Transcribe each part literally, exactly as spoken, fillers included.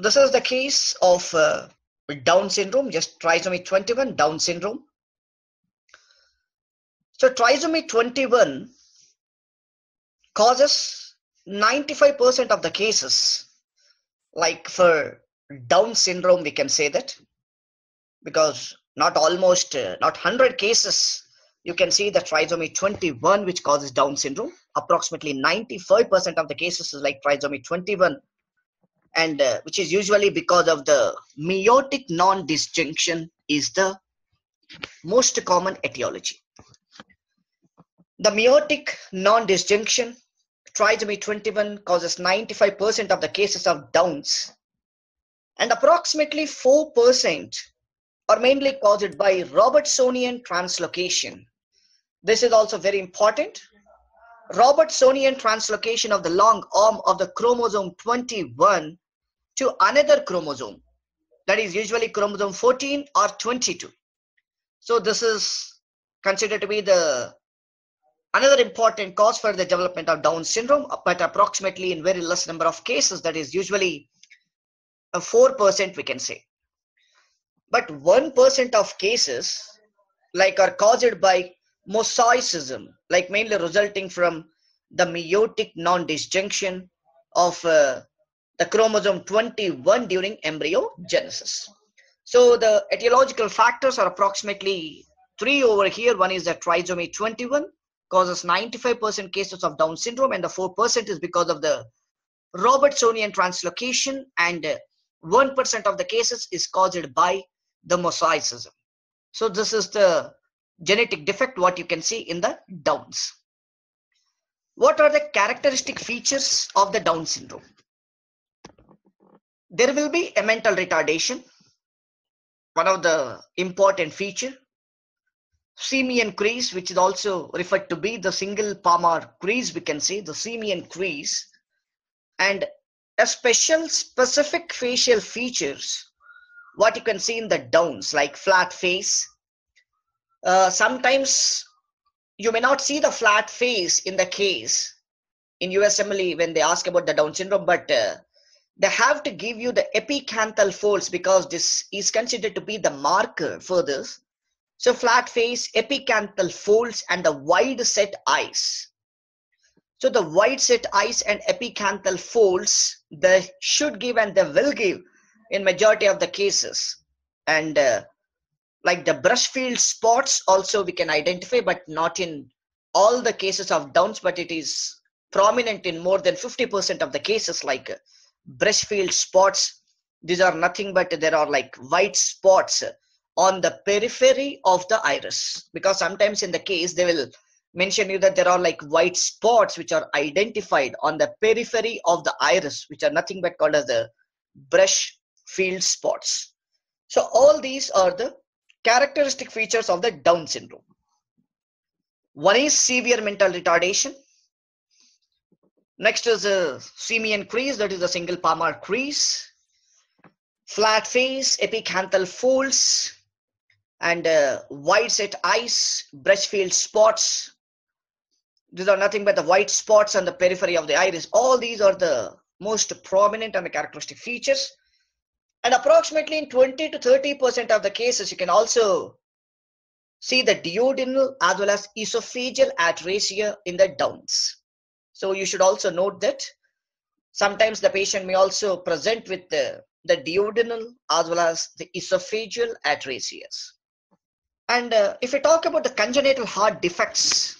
This is the case of uh, Down syndrome, just trisomy twenty-one Down syndrome. So trisomy twenty-one causes ninety-five percent of the cases. Like for Down syndrome, we can say that, because not almost, uh, not one hundred cases, you can see the trisomy twenty-one which causes Down syndrome. Approximately ninety-five percent of the cases is like trisomy twenty-one, and uh, which is usually because of the meiotic non-disjunction is the most common etiology. The meiotic non-disjunction, trisomy twenty-one causes ninety-five percent of the cases of Downs, and approximately four percent are mainly caused by Robertsonian translocation. This is also very important. Robertsonian translocation of the long arm of the chromosome twenty-one to another chromosome, that is usually chromosome fourteen or twenty-two. So this is considered to be the another important cause for the development of Down syndrome, but approximately in very less number of cases, that is usually a four percent we can say. But one percent of cases like are caused by mosaicism, like mainly resulting from the meiotic non-disjunction of uh, the chromosome twenty-one during embryogenesis. So the etiological factors are approximately three over here. One is the trisomy twenty-one causes ninety-five percent cases of Down syndrome, and the four percent is because of the Robertsonian translocation, and one percent of the cases is caused by the mosaicism. So this is the genetic defect what you can see in the Downs. What are the characteristic features of the Down syndrome? There will be a mental retardation, one of the important feature. Simian crease, which is also referred to be the single palmar crease, we can say the Simian crease, and a special specific facial features what you can see in the Downs, like flat face. Uh, sometimes you may not see the flat face in the case in U S M L E when they ask about the Down syndrome, but uh, they have to give you the epicanthal folds because this is considered to be the marker for this. So flat face, epicanthal folds, and the wide set eyes. So the wide set eyes and epicanthal folds, they should give and they will give in majority of the cases. And uh, like the brush-filled spots also we can identify, but not in all the cases of Downs, but it is prominent in more than fifty percent of the cases, like uh, brush-filled spots. These are nothing but there are like white spots on the periphery of the iris, because sometimes in the case they will mention you that there are like white spots which are identified on the periphery of the iris, which are nothing but called as the brush-filled spots. So all these are the characteristic features of the Down syndrome. One is severe mental retardation. Next is a Simian crease, that is the single palmar crease, flat face, epicanthal folds, and uh, wide set eyes, brush-filled spots. These are nothing but the white spots on the periphery of the iris. All these are the most prominent and the characteristic features. And approximately in twenty to thirty percent of the cases, you can also see the duodenal as well as esophageal atresia in the Downs. So you should also note that sometimes the patient may also present with the, the duodenal as well as the esophageal atresias. And uh, if we talk about the congenital heart defects,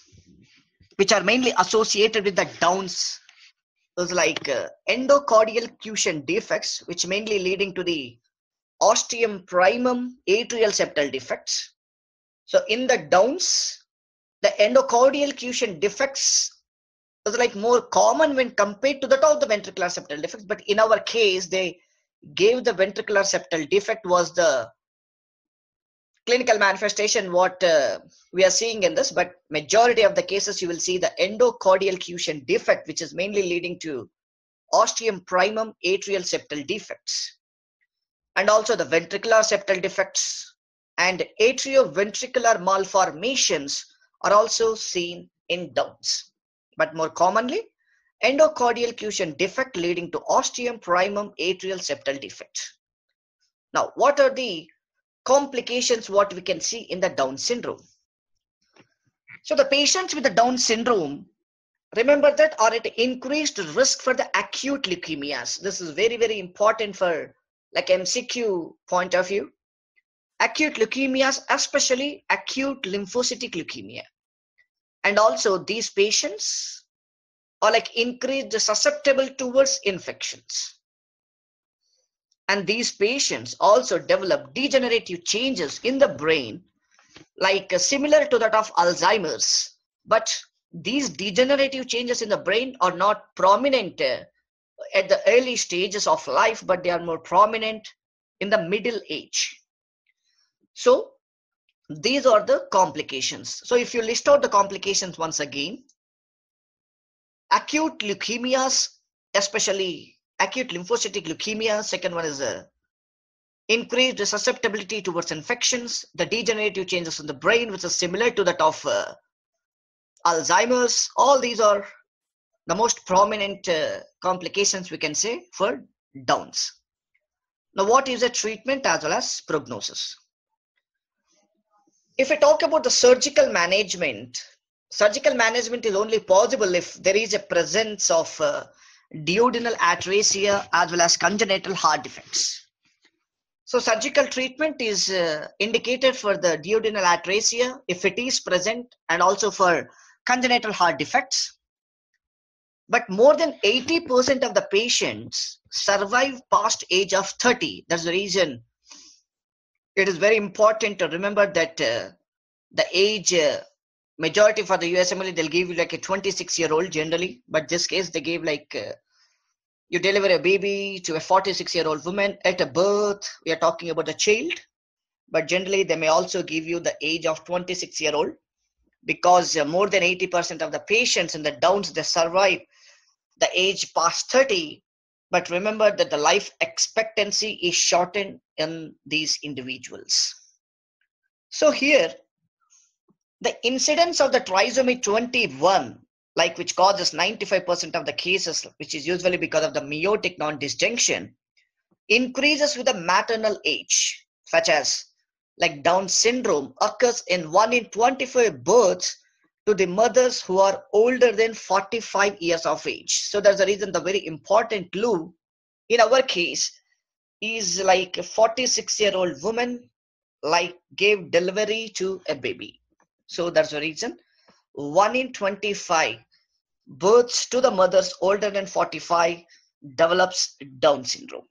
which are mainly associated with the Downs, is like uh, endocardial cushion defects, which mainly leading to the ostium primum atrial septal defects. So in the Downs, the endocardial cushion defects is like more common when compared to that of the ventricular septal defects. But in our case, they gave the ventricular septal defect was the clinical manifestation what uh, we are seeing in this, but majority of the cases you will see the endocardial cushion defect, which is mainly leading to ostium primum atrial septal defects, and also the ventricular septal defects and atrioventricular malformations are also seen in Downs, but more commonly endocardial occlusion defect leading to ostium primum atrial septal defect. Now, what are the complications what we can see in the Down syndrome? So the patients with the Down syndrome, remember that, are at increased risk for the acute leukemias. This is very, very important for like M C Q point of view. Acute leukemias, especially acute lymphocytic leukemia. And also these patients are like increased susceptible towards infections. And these patients also develop degenerative changes in the brain, like uh, similar to that of Alzheimer's, but these degenerative changes in the brain are not prominent uh, at the early stages of life, but they are more prominent in the middle age. So these are the complications. So if you list out the complications once again, acute leukemias, especially acute lymphocytic leukemia. Second one is a increased susceptibility towards infections, the degenerative changes in the brain, which is similar to that of uh, Alzheimer's. All these are the most prominent uh, complications we can say for Downs. Now, what is the treatment as well as prognosis? If we talk about the surgical management, surgical management is only possible if there is a presence of uh, duodenal atresia as well as congenital heart defects. So surgical treatment is uh, indicated for the duodenal atresia if it is present, and also for congenital heart defects. But more than eighty percent of the patients survive past age of thirty. That's the reason it is very important to remember that uh, the age uh, majority for the U S M L E, they'll give you like a twenty-six year old generally, but this case they gave like uh, you deliver a baby to a forty-six year old woman at a birth. We are talking about a child, but generally they may also give you the age of twenty-six year old, because uh, more than eighty percent of the patients in the Downs, they survive the age past thirty. But remember that the life expectancy is shortened in these individuals. So here, the incidence of the trisomy twenty-one, like which causes ninety-five percent of the cases, which is usually because of the meiotic non-disjunction, increases with the maternal age, such as like Down syndrome occurs in one in twenty-five births to the mothers who are older than forty-five years of age. So that's the reason the very important clue in our case is like a forty-six year old woman like gave delivery to a baby. So that's the reason one in twenty-five births to the mothers older than forty-five develops Down syndrome.